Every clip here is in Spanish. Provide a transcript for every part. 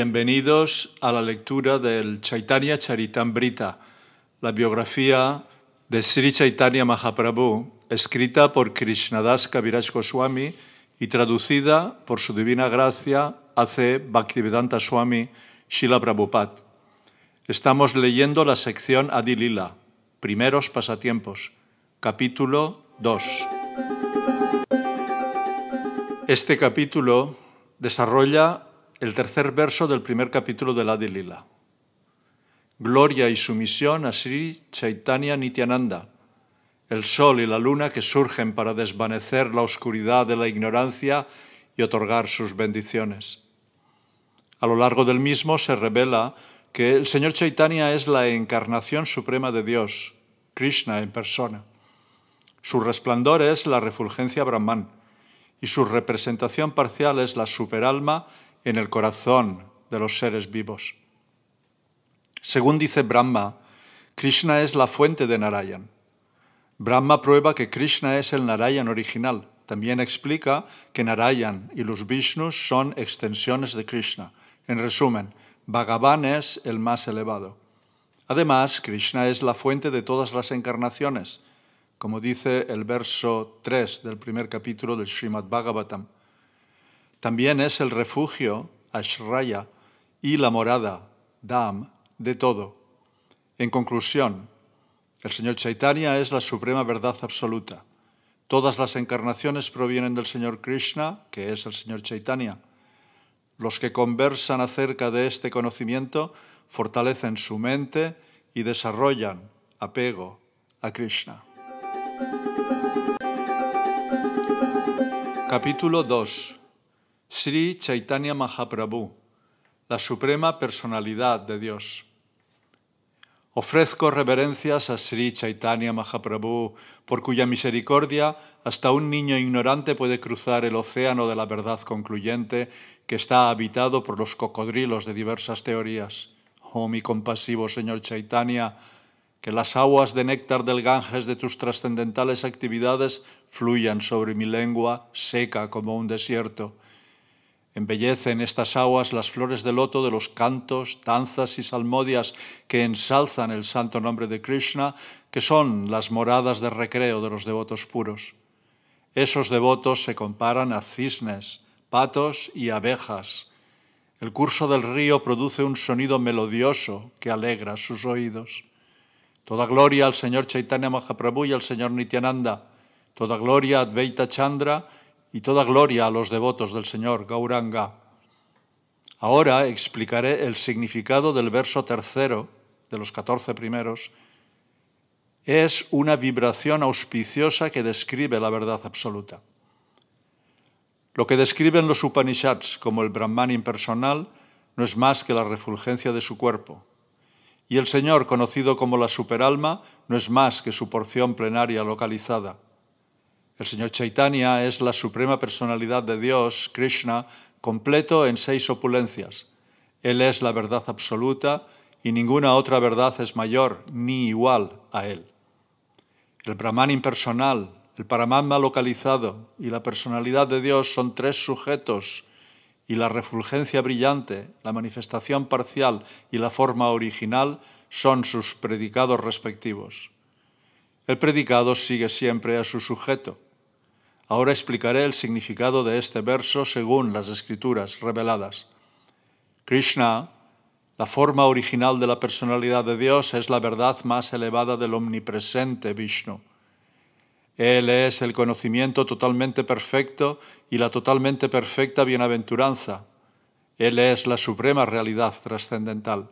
Bienvenidos a la lectura del Chaitanya Charitamrita, la biografía de Sri Chaitanya Mahaprabhu, escrita por Krishnadas Kaviraj Goswami y traducida por su divina gracia A.C. Bhaktivedanta Swami Shila Prabhupada. Estamos leyendo la sección Adi-lila, primeros pasatiempos, capítulo 2. Este capítulo desarrolla el tercer verso del primer capítulo de la Adi-lila. Gloria y sumisión a Sri Chaitanya Nityananda, el sol y la luna que surgen para desvanecer la oscuridad de la ignorancia y otorgar sus bendiciones. A lo largo del mismo se revela que el Señor Chaitanya es la encarnación suprema de Dios, Krishna en persona. Su resplandor es la refulgencia Brahman y su representación parcial es la superalma en el corazón de los seres vivos. Según dice Brahma, Krishna es la fuente de Narayan. Brahma prueba que Krishna es el Narayan original. También explica que Narayan y los Vishnus son extensiones de Krishna. En resumen, Bhagavan es el más elevado. Además, Krishna es la fuente de todas las encarnaciones, como dice el verso 3 del primer capítulo del Śrīmad Bhāgavatam. También es el refugio, ashraya, y la morada, dham, de todo. En conclusión, el Señor Chaitanya es la suprema verdad absoluta. Todas las encarnaciones provienen del Señor Krishna, que es el Señor Chaitanya. Los que conversan acerca de este conocimiento fortalecen su mente y desarrollan apego a Krishna. Capítulo 2. Sri Chaitanya Mahaprabhu, la Suprema Personalidad de Dios. Ofrezco reverencias a Sri Chaitanya Mahaprabhu, por cuya misericordia hasta un niño ignorante puede cruzar el océano de la verdad concluyente que está habitado por los cocodrilos de diversas teorías. Oh, mi compasivo Señor Chaitanya, que las aguas de néctar del Ganges de tus trascendentales actividades fluyan sobre mi lengua seca como un desierto. Embellecen estas aguas las flores de loto de los cantos, danzas y salmodias que ensalzan el santo nombre de Krishna, que son las moradas de recreo de los devotos puros. Esos devotos se comparan a cisnes, patos y abejas. El curso del río produce un sonido melodioso que alegra sus oídos. Toda gloria al Señor Chaitanya Mahaprabhu y al Señor Nityananda. Toda gloria a Advaita Chandra y toda gloria a los devotos del Señor Gauranga. Ahora explicaré el significado del verso tercero de los 14 primeros. Es una vibración auspiciosa que describe la verdad absoluta. Lo que describen los Upanishads como el Brahman impersonal no es más que la refulgencia de su cuerpo. Y el Señor, conocido como la superalma, no es más que su porción plenaria localizada. El Señor Chaitanya es la Suprema Personalidad de Dios, Krishna, completo en 6 opulencias. Él es la verdad absoluta y ninguna otra verdad es mayor ni igual a Él. El Brahman impersonal, el Paramatma localizado y la personalidad de Dios son 3 sujetos y la refulgencia brillante, la manifestación parcial y la forma original son sus predicados respectivos. El predicado sigue siempre a su sujeto. Ahora explicaré el significado de este verso según las escrituras reveladas. Krishna, la forma original de la personalidad de Dios, es la verdad más elevada del omnipresente Vishnu. Él es el conocimiento totalmente perfecto y la totalmente perfecta bienaventuranza. Él es la suprema realidad trascendental.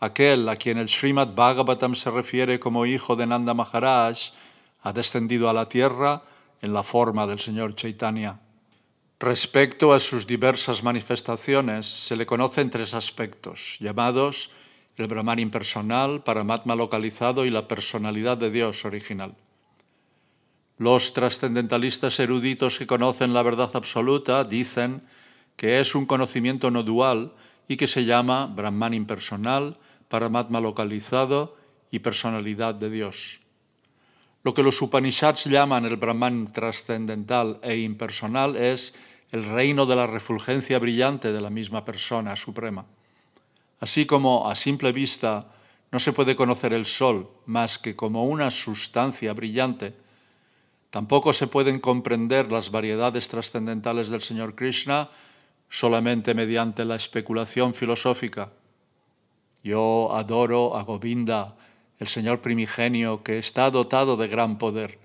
Aquel a quien el Srimad Bhagavatam se refiere como hijo de Nanda Maharaj ha descendido a la tierra en la forma del Señor Chaitanya. Respecto a sus diversas manifestaciones, se le conocen 3 aspectos, llamados el Brahman impersonal, Paramatma localizado y la personalidad de Dios original. Los trascendentalistas eruditos que conocen la verdad absoluta dicen que es un conocimiento no dual y que se llama Brahman impersonal, Paramatma localizado y personalidad de Dios. Lo que los Upanishads llaman el Brahman trascendental e impersonal es el reino de la refulgencia brillante de la misma persona suprema. Así como a simple vista no se puede conocer el sol más que como una sustancia brillante, tampoco se pueden comprender las variedades trascendentales del Señor Krishna solamente mediante la especulación filosófica. Yo adoro a Govinda, el Señor primigenio, que está dotado de gran poder.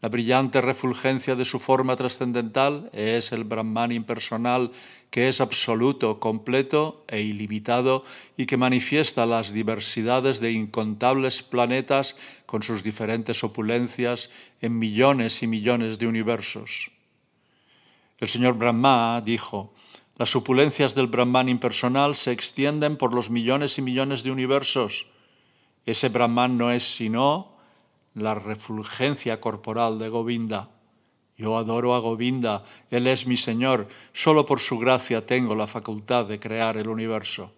La brillante refulgencia de su forma trascendental es el Brahman impersonal, que es absoluto, completo e ilimitado y que manifiesta las diversidades de incontables planetas con sus diferentes opulencias en millones y millones de universos. El señor Brahma dijo: las opulencias del Brahman impersonal se extienden por los millones y millones de universos. Ese Brahman no es sino la refulgencia corporal de Govinda. Yo adoro a Govinda, él es mi Señor, solo por su gracia tengo la facultad de crear el universo.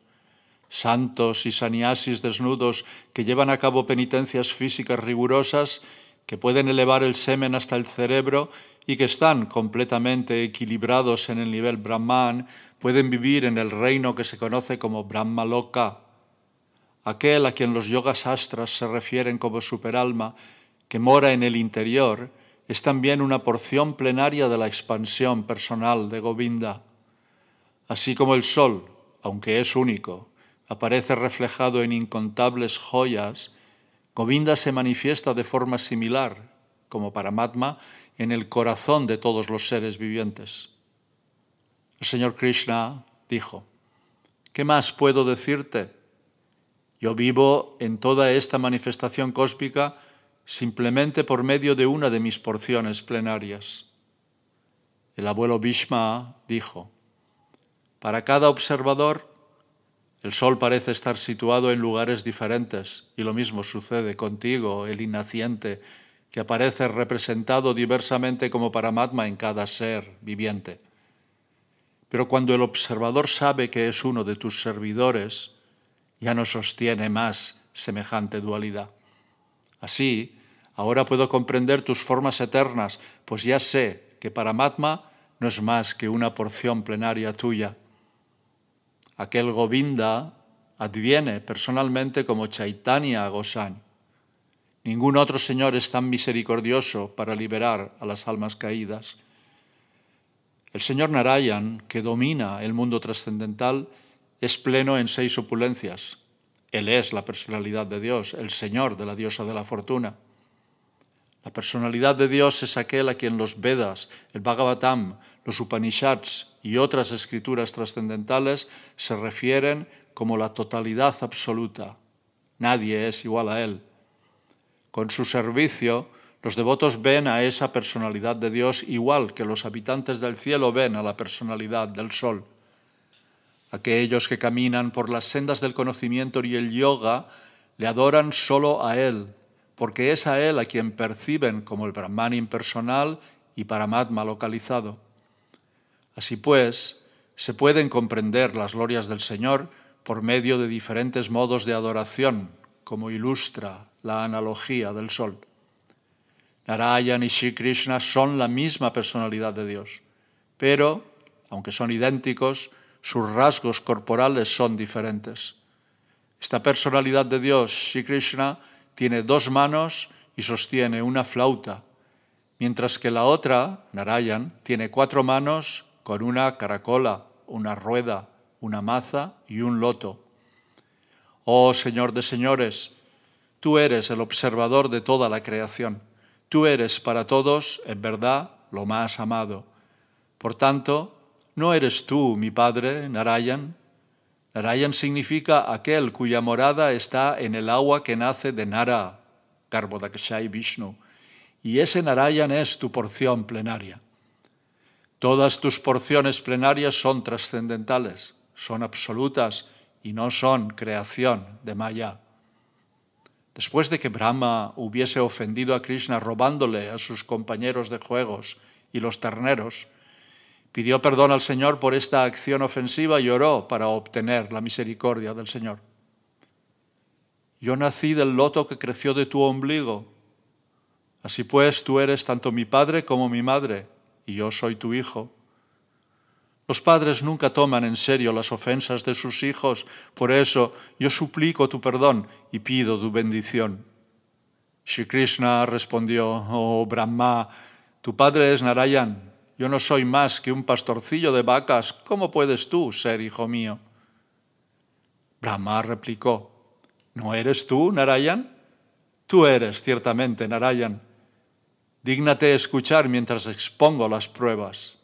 Santos y saniasis desnudos que llevan a cabo penitencias físicas rigurosas, que pueden elevar el semen hasta el cerebro y que están completamente equilibrados en el nivel Brahman, pueden vivir en el reino que se conoce como Brahmaloka. Aquel a quien los yogasastras se refieren como superalma, que mora en el interior, es también una porción plenaria de la expansión personal de Govinda. Así como el sol, aunque es único, aparece reflejado en incontables joyas, Govinda se manifiesta de forma similar, como Paramatma, en el corazón de todos los seres vivientes. El Señor Krishna dijo: ¿qué más puedo decirte? Yo vivo en toda esta manifestación cósmica simplemente por medio de una de mis porciones plenarias. El abuelo Bhishma dijo: para cada observador, el sol parece estar situado en lugares diferentes, y lo mismo sucede contigo, el innaciente, que aparece representado diversamente como Paramatma en cada ser viviente. Pero cuando el observador sabe que es uno de tus servidores, ya no sostiene más semejante dualidad. Así, ahora puedo comprender tus formas eternas, pues ya sé que Paramatma no es más que una porción plenaria tuya. Aquel Govinda adviene personalmente como Chaitanya Goswami. Ningún otro Señor es tan misericordioso para liberar a las almas caídas. El Señor Narayan, que domina el mundo trascendental, es pleno en 6 opulencias. Él es la personalidad de Dios, el Señor de la diosa de la fortuna. La personalidad de Dios es aquel a quien los Vedas, el Bhagavatam, los Upanishads y otras escrituras trascendentales se refieren como la totalidad absoluta. Nadie es igual a Él. Con su servicio, los devotos ven a esa personalidad de Dios igual que los habitantes del cielo ven a la personalidad del sol. Aquellos que caminan por las sendas del conocimiento y el yoga le adoran solo a Él, porque es a Él a quien perciben como el Brahman impersonal y Paramatma localizado. Así pues, se pueden comprender las glorias del Señor por medio de diferentes modos de adoración, como ilustra la analogía del sol. Narayan y Sri Krishna son la misma personalidad de Dios, pero, aunque son idénticos, sus rasgos corporales son diferentes. Esta personalidad de Dios, Sri Krishna, tiene 2 manos y sostiene una flauta, mientras que la otra, Narayan, tiene 4 manos con una caracola, una rueda, una maza y un loto. Oh Señor de señores, tú eres el observador de toda la creación. Tú eres para todos, en verdad, lo más amado. Por tanto, ¿no eres tú, mi padre, Narayan? Narayan significa aquel cuya morada está en el agua que nace de Nara, Garbodakshay Vishnu, y ese Narayan es tu porción plenaria. Todas tus porciones plenarias son trascendentales, son absolutas y no son creación de Maya. Después de que Brahma hubiese ofendido a Krishna robándole a sus compañeros de juegos y los terneros, pidió perdón al Señor por esta acción ofensiva y oró para obtener la misericordia del Señor. Yo nací del loto que creció de tu ombligo. Así pues, tú eres tanto mi padre como mi madre, y yo soy tu hijo. Los padres nunca toman en serio las ofensas de sus hijos, por eso yo suplico tu perdón y pido tu bendición. Shri Krishna respondió, oh Brahma, tu padre es Narayan, yo no soy más que un pastorcillo de vacas, ¿cómo puedes tú ser hijo mío? Brahma replicó, ¿no eres tú, Narayan? Tú eres ciertamente Narayan. Dígnate escuchar mientras expongo las pruebas.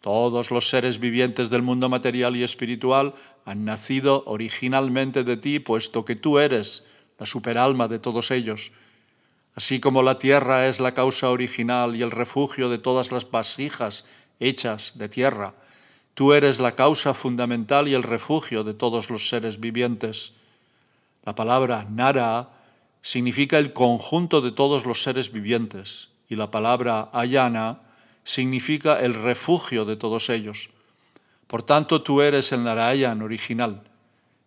Todos los seres vivientes del mundo material y espiritual han nacido originalmente de ti, puesto que tú eres la superalma de todos ellos. Así como la tierra es la causa original y el refugio de todas las vasijas hechas de tierra, tú eres la causa fundamental y el refugio de todos los seres vivientes. La palabra Nara significa el conjunto de todos los seres vivientes y la palabra Ayana significa el refugio de todos ellos. Por tanto, tú eres el Narayan original.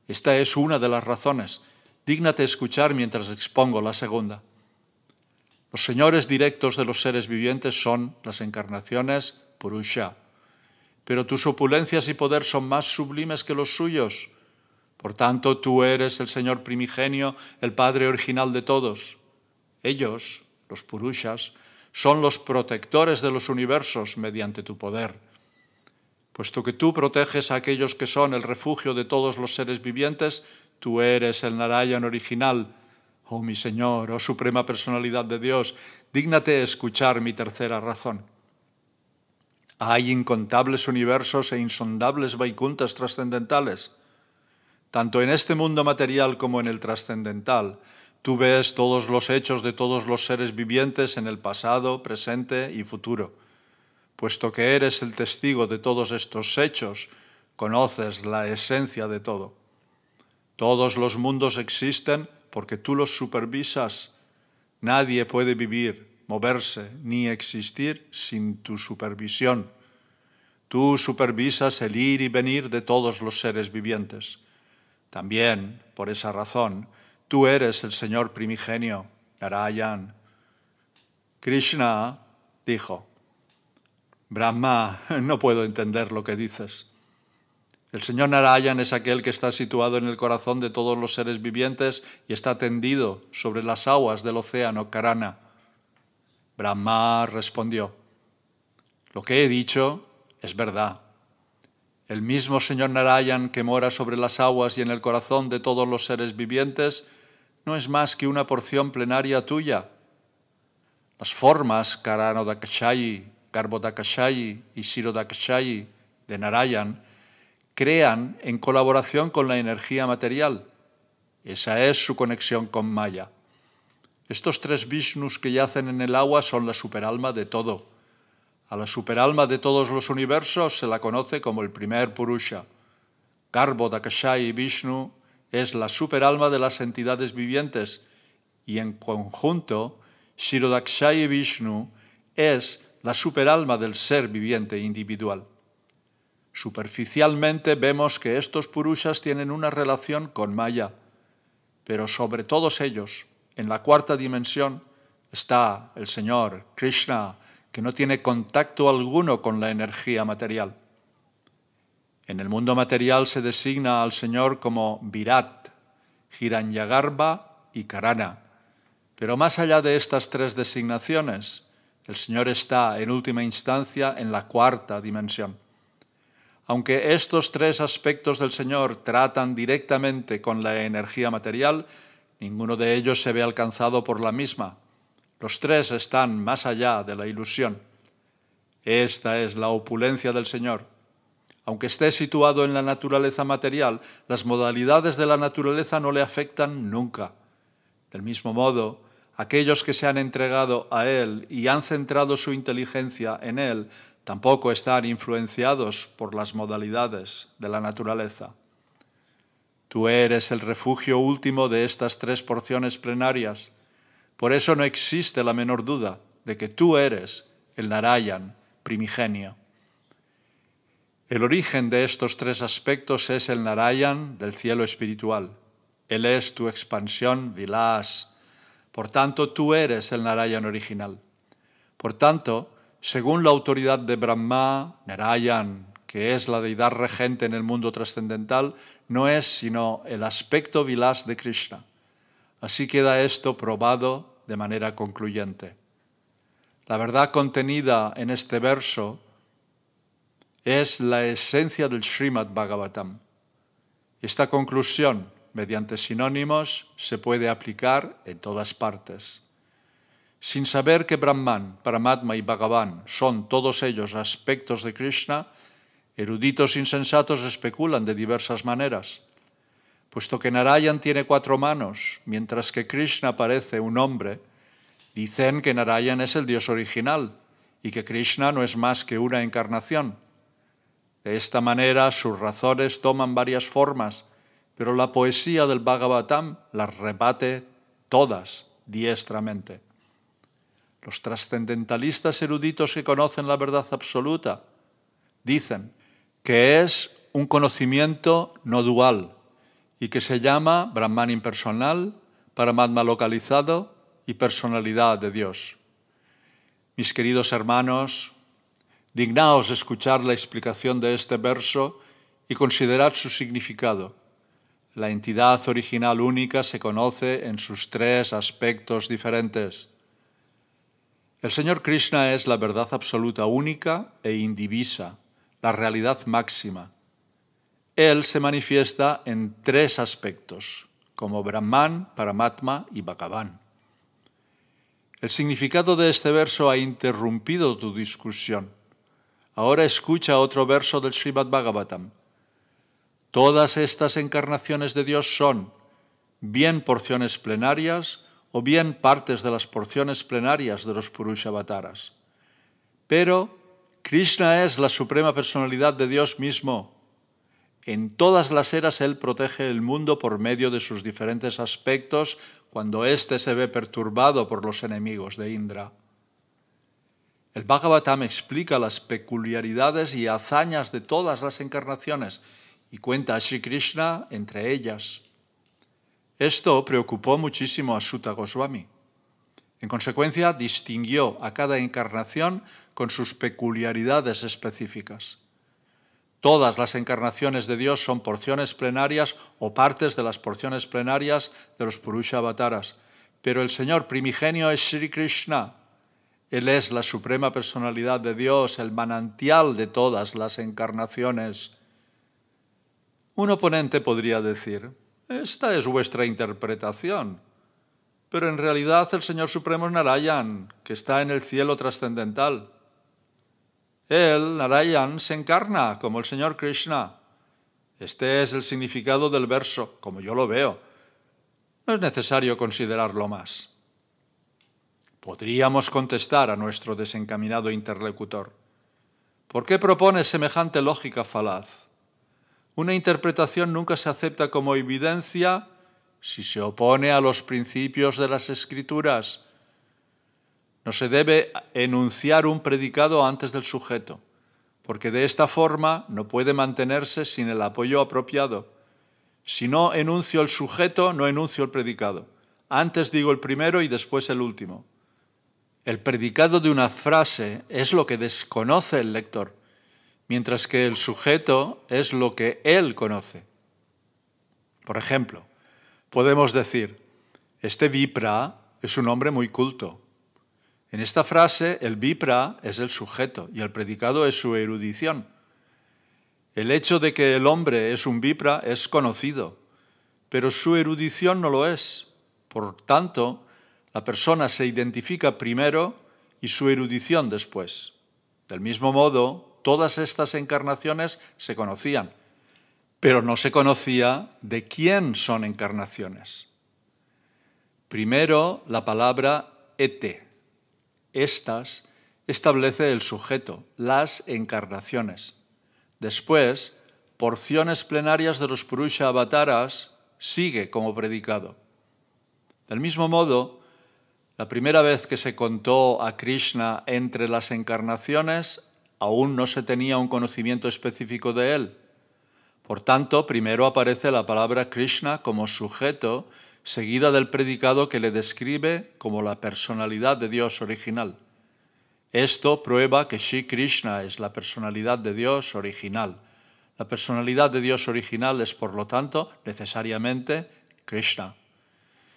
Esta es una de las razones. Dígnate escuchar mientras expongo la segunda. Los señores directos de los seres vivientes son las encarnaciones Purusha. Pero tus opulencias y poder son más sublimes que los suyos. Por tanto, tú eres el Señor primigenio, el Padre original de todos. Ellos, los Purushas, son los protectores de los universos mediante tu poder. Puesto que tú proteges a aquellos que son el refugio de todos los seres vivientes, tú eres el Narayan original. Oh mi Señor, oh Suprema Personalidad de Dios, dígnate escuchar mi tercera razón. Hay incontables universos e insondables vaikuntas trascendentales. Tanto en este mundo material como en el trascendental, tú ves todos los hechos de todos los seres vivientes en el pasado, presente y futuro. Puesto que eres el testigo de todos estos hechos, conoces la esencia de todo. Todos los mundos existen porque tú los supervisas. Nadie puede vivir, moverse ni existir sin tu supervisión. Tú supervisas el ir y venir de todos los seres vivientes. También, por esa razón, tú eres el Señor primigenio, Narayan. Krishna dijo, Brahma, no puedo entender lo que dices. El Señor Narayan es aquel que está situado en el corazón de todos los seres vivientes y está tendido sobre las aguas del océano Karana. Brahma respondió, lo que he dicho es verdad. El mismo Señor Narayan que mora sobre las aguas y en el corazón de todos los seres vivientes no es más que una porción plenaria tuya. Las formas Karanodakshayi, Garbodakshayi y Sirodakshai de Narayan crean en colaboración con la energía material. Esa es su conexión con Maya. Estos tres Vishnus que yacen en el agua son la superalma de todo. A la superalma de todos los universos se la conoce como el primer Purusha. Garbodakshayi Vishnu es la superalma de las entidades vivientes y en conjunto Kshirodakshayi Vishnu es la superalma del ser viviente individual. Superficialmente vemos que estos Purushas tienen una relación con Maya, pero sobre todos ellos, en la cuarta dimensión, está el Señor Krishna, que no tiene contacto alguno con la energía material. En el mundo material se designa al Señor como Virat, Hiranyagarbha y Karana. Pero más allá de estas tres designaciones, el Señor está en última instancia en la cuarta dimensión. Aunque estos tres aspectos del Señor tratan directamente con la energía material, ninguno de ellos se ve alcanzado por la misma. Los tres están más allá de la ilusión. Esta es la opulencia del Señor. Aunque esté situado en la naturaleza material, las modalidades de la naturaleza no le afectan nunca. Del mismo modo, aquellos que se han entregado a Él y han centrado su inteligencia en Él, tampoco están influenciados por las modalidades de la naturaleza. Tú eres el refugio último de estas tres porciones plenarias. Por eso no existe la menor duda de que tú eres el Narayan primigenio. El origen de estos tres aspectos es el Narayan del cielo espiritual. Él es tu expansión Vilas. Por tanto, tú eres el Narayan original. Por tanto, según la autoridad de Brahma, Narayan, que es la deidad regente en el mundo trascendental, no es sino el aspecto vilás de Krishna. Así queda esto probado de manera concluyente. La verdad contenida en este verso es la esencia del Śrīmad Bhāgavatam. Esta conclusión, mediante sinónimos, se puede aplicar en todas partes. Sin saber que Brahman, Paramatma y Bhagavan son todos ellos aspectos de Krishna, eruditos insensatos especulan de diversas maneras. Puesto que Narayan tiene 4 manos, mientras que Krishna parece un hombre, dicen que Narayan es el dios original y que Krishna no es más que una encarnación. De esta manera, sus razones toman varias formas, pero la poesía del Bhagavatam las rebate todas diestramente. Los trascendentalistas eruditos que conocen la verdad absoluta dicen que es un conocimiento no dual y que se llama Brahman impersonal, Paramatma localizado y personalidad de Dios. Mis queridos hermanos, dignaos escuchar la explicación de este verso y considerad su significado. La entidad original única se conoce en sus 3 aspectos diferentes. El Señor Krishna es la verdad absoluta única e indivisa, la realidad máxima. Él se manifiesta en 3 aspectos, como Brahman, Paramatma y Bhagavan. El significado de este verso ha interrumpido tu discusión. Ahora escucha otro verso del Śrīmad Bhāgavatam. Todas estas encarnaciones de Dios son bien porciones plenarias o bien partes de las porciones plenarias de los Purusha Avataras. Pero Krishna es la suprema personalidad de Dios mismo. En todas las eras Él protege el mundo por medio de sus diferentes aspectos cuando éste se ve perturbado por los enemigos de Indra. El Bhagavatam explica las peculiaridades y hazañas de todas las encarnaciones y cuenta a Sri Krishna entre ellas. Esto preocupó muchísimo a Suta Goswami. En consecuencia, distinguió a cada encarnación con sus peculiaridades específicas. Todas las encarnaciones de Dios son porciones plenarias o partes de las porciones plenarias de los Purusha Avataras, pero el Señor primigenio es Sri Krishna. Él es la suprema personalidad de Dios, el manantial de todas las encarnaciones. Un oponente podría decir, esta es vuestra interpretación, pero en realidad el Señor Supremo es Narayan, que está en el cielo trascendental. Él, Narayan, se encarna como el Señor Krishna. Este es el significado del verso, como yo lo veo. No es necesario considerarlo más. Podríamos contestar a nuestro desencaminado interlocutor. ¿Por qué propone semejante lógica falaz? Una interpretación nunca se acepta como evidencia si se opone a los principios de las Escrituras. No se debe enunciar un predicado antes del sujeto, porque de esta forma no puede mantenerse sin el apoyo apropiado. Si no enuncio el sujeto, no enuncio el predicado. Antes digo el primero y después el último. El predicado de una frase es lo que desconoce el lector, mientras que el sujeto es lo que él conoce. Por ejemplo, podemos decir, este vipra es un hombre muy culto. En esta frase, el vipra es el sujeto y el predicado es su erudición. El hecho de que el hombre es un vipra es conocido, pero su erudición no lo es. Por tanto, la persona se identifica primero y su erudición después. Del mismo modo, todas estas encarnaciones se conocían, pero no se conocía de quién son encarnaciones. Primero, la palabra ete. Estas establece el sujeto, las encarnaciones. Después, porciones plenarias de los Purusha Avataras sigue como predicado. Del mismo modo, la primera vez que se contó a Krishna entre las encarnaciones, aún no se tenía un conocimiento específico de él. Por tanto, primero aparece la palabra Krishna como sujeto, seguida del predicado que le describe como la personalidad de Dios original. Esto prueba que Sri Krishna es la personalidad de Dios original. La personalidad de Dios original es, por lo tanto, necesariamente Krishna.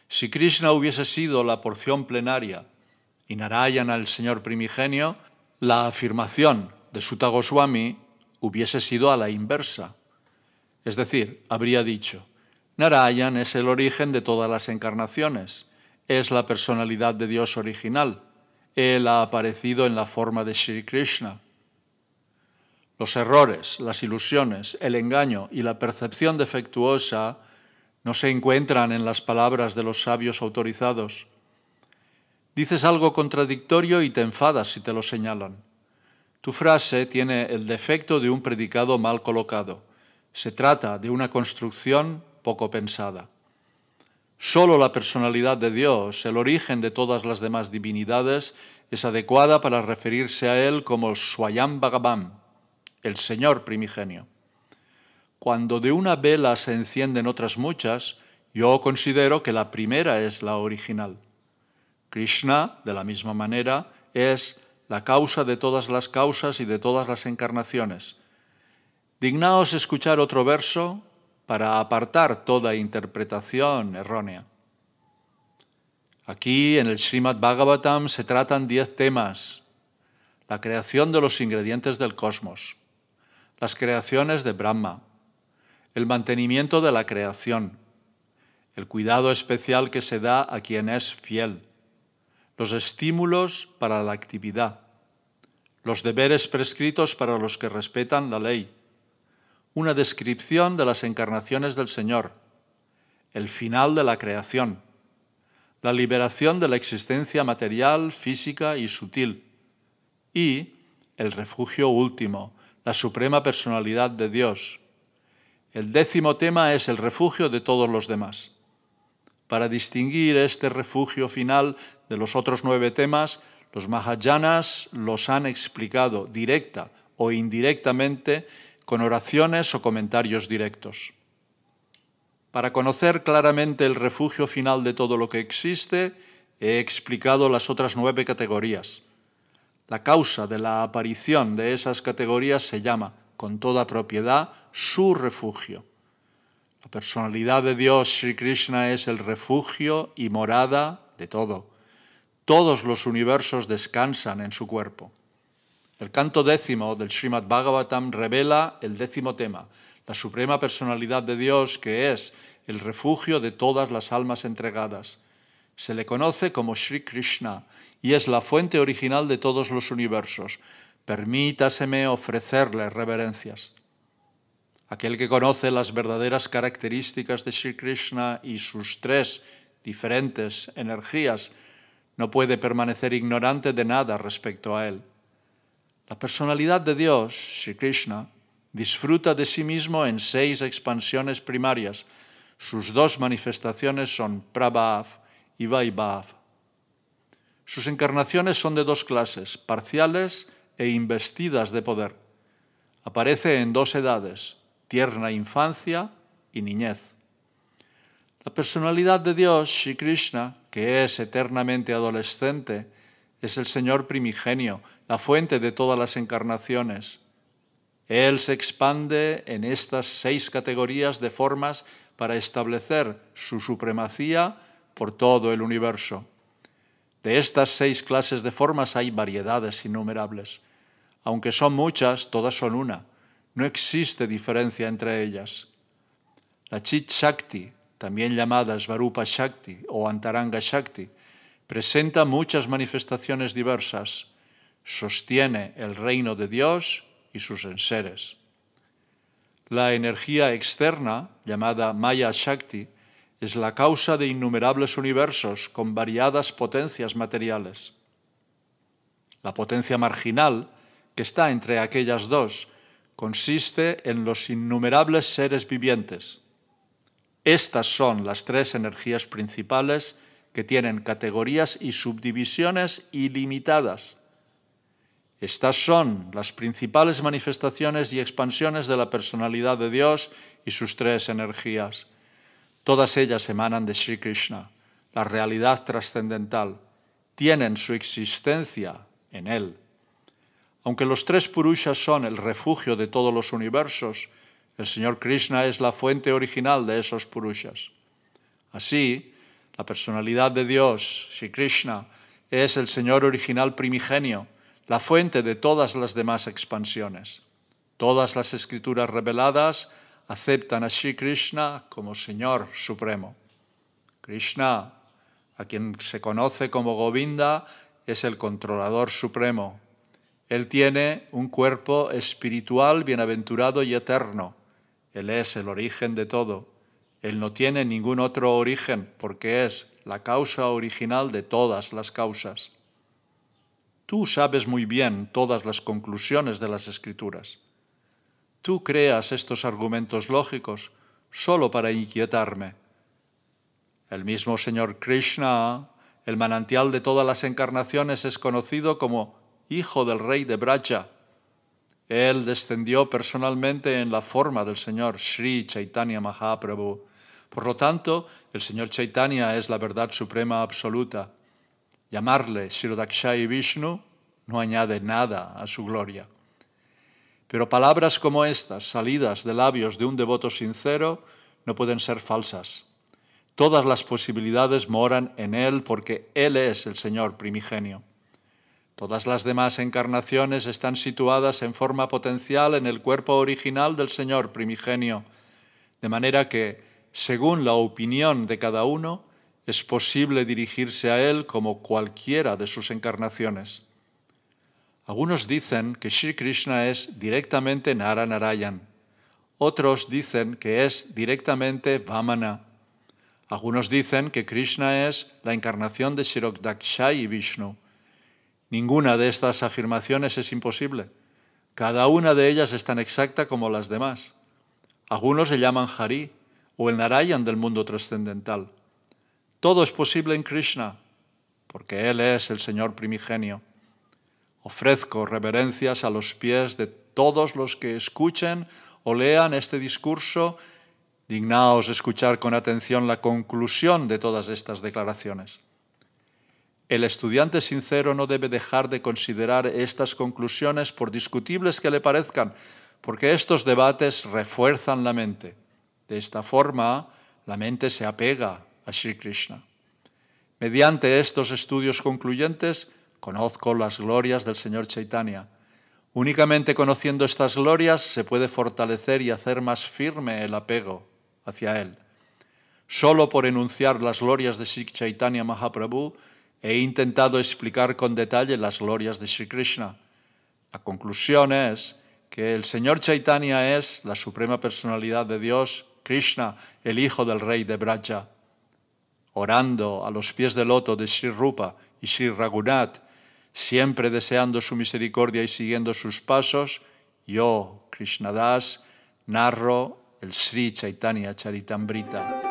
Si Krishna hubiese sido la porción plenaria y Narayana el Señor primigenio, la afirmación de Suta Goswami hubiese sido a la inversa. Es decir, habría dicho, Narayan es el origen de todas las encarnaciones, es la personalidad de Dios original, Él ha aparecido en la forma de Sri Krishna. Los errores, las ilusiones, el engaño y la percepción defectuosa no se encuentran en las palabras de los sabios autorizados. Dices algo contradictorio y te enfadas si te lo señalan. Tu frase tiene el defecto de un predicado mal colocado. Se trata de una construcción poco pensada. Solo la personalidad de Dios, el origen de todas las demás divinidades, es adecuada para referirse a Él como Swayam Bhagavan, el Señor primigenio. Cuando de una vela se encienden otras muchas, yo considero que la primera es la original. Krishna, de la misma manera, es la causa de todas las causas y de todas las encarnaciones. Dignaos escuchar otro verso para apartar toda interpretación errónea. Aquí, en el Śrīmad Bhāgavatam, se tratan 10 temas. La creación de los ingredientes del cosmos, las creaciones de Brahma, el mantenimiento de la creación, el cuidado especial que se da a quien es fiel, los estímulos para la actividad, los deberes prescritos para los que respetan la ley, una descripción de las encarnaciones del Señor, el final de la creación, la liberación de la existencia material, física y sutil, y el refugio último, la suprema personalidad de Dios. El 10.º tema es el refugio de todos los demás. Para distinguir este refugio final de los otros 9 temas, los Mahayanas los han explicado directa o indirectamente con oraciones o comentarios directos. Para conocer claramente el refugio final de todo lo que existe, he explicado las otras 9 categorías. La causa de la aparición de esas categorías se llama, con toda propiedad, su refugio. La personalidad de Dios, Sri Krishna, es el refugio y morada de todo. Todos los universos descansan en su cuerpo. El canto 10 del Śrīmad Bhāgavatam revela el 10.º tema, la suprema personalidad de Dios, que es el refugio de todas las almas entregadas. Se le conoce como Sri Krishna y es la fuente original de todos los universos. Permítaseme ofrecerle reverencias. Aquel que conoce las verdaderas características de Sri Krishna y sus 3 diferentes energías no puede permanecer ignorante de nada respecto a él. La personalidad de Dios, Sri Krishna, disfruta de sí mismo en 6 expansiones primarias. Sus 2 manifestaciones son Prabhav y Vaibhav. Sus encarnaciones son de 2 clases, parciales e investidas de poder. Aparece en 2 edades. Tierna infancia y niñez. La personalidad de Dios, Sri Krishna, que es eternamente adolescente, es el Señor primigenio, la fuente de todas las encarnaciones. Él se expande en estas 6 categorías de formas para establecer su supremacía por todo el universo. De estas 6 clases de formas hay variedades innumerables. Aunque son muchas, todas son una. No existe diferencia entre ellas. La Chit Shakti, también llamada Svarupa Shakti o Antaranga Shakti, presenta muchas manifestaciones diversas. Sostiene el reino de Dios y sus enseres. La energía externa, llamada Maya Shakti, es la causa de innumerables universos con variadas potencias materiales. La potencia marginal, que está entre aquellas 2, consiste en los innumerables seres vivientes. Estas son las 3 energías principales que tienen categorías y subdivisiones ilimitadas. Estas son las principales manifestaciones y expansiones de la personalidad de Dios y sus 3 energías. Todas ellas emanan de Sri Krishna, la realidad trascendental. Tienen su existencia en Él. Aunque los tres Purushas son el refugio de todos los universos, el Señor Krishna es la fuente original de esos Purushas. Así, la personalidad de Dios, Sri Krishna, es el Señor original primigenio, la fuente de todas las demás expansiones. Todas las escrituras reveladas aceptan a Sri Krishna como Señor Supremo. Krishna, a quien se conoce como Govinda, es el controlador supremo. Él tiene un cuerpo espiritual, bienaventurado y eterno. Él es el origen de todo. Él no tiene ningún otro origen, porque es la causa original de todas las causas. Tú sabes muy bien todas las conclusiones de las Escrituras. Tú creas estos argumentos lógicos solo para inquietarme. El mismo Señor Krishna, el manantial de todas las encarnaciones, es conocido como hijo del rey de Braja. Él descendió personalmente en la forma del Señor Sri Chaitanya Mahaprabhu. Por lo tanto, el Señor Chaitanya es la verdad suprema absoluta. Llamarle Kshirodakshayi Vishnu no añade nada a su gloria. Pero palabras como estas, salidas de labios de un devoto sincero, no pueden ser falsas. Todas las posibilidades moran en Él, porque Él es el Señor primigenio. Todas las demás encarnaciones están situadas en forma potencial en el cuerpo original del Señor primigenio, de manera que, según la opinión de cada uno, es posible dirigirse a Él como cualquiera de sus encarnaciones. Algunos dicen que Sri Krishna es directamente Nara Narayan, otros dicen que es directamente Vamana, algunos dicen que Krishna es la encarnación de Kshirodakshayi Vishnu. Ninguna de estas afirmaciones es imposible. Cada una de ellas es tan exacta como las demás. Algunos le llaman Hari o el Narayan del mundo trascendental. Todo es posible en Krishna, porque Él es el Señor primigenio. Ofrezco reverencias a los pies de todos los que escuchen o lean este discurso. Dignaos escuchar con atención la conclusión de todas estas declaraciones. El estudiante sincero no debe dejar de considerar estas conclusiones, por discutibles que le parezcan, porque estos debates refuerzan la mente. De esta forma, la mente se apega a Sri Krishna. Mediante estos estudios concluyentes, conozco las glorias del Señor Chaitanya. Únicamente conociendo estas glorias se puede fortalecer y hacer más firme el apego hacia Él. Solo por enunciar las glorias de Sri Chaitanya Mahaprabhu, he intentado explicar con detalle las glorias de Sri Krishna. La conclusión es que el Señor Chaitanya es la suprema personalidad de Dios, Krishna, el hijo del rey de Braja. Orando a los pies del loto de Sri Rupa y Sri Raghunath, siempre deseando su misericordia y siguiendo sus pasos, yo, Krishnadas, narro el Sri Chaitanya Charitamrita.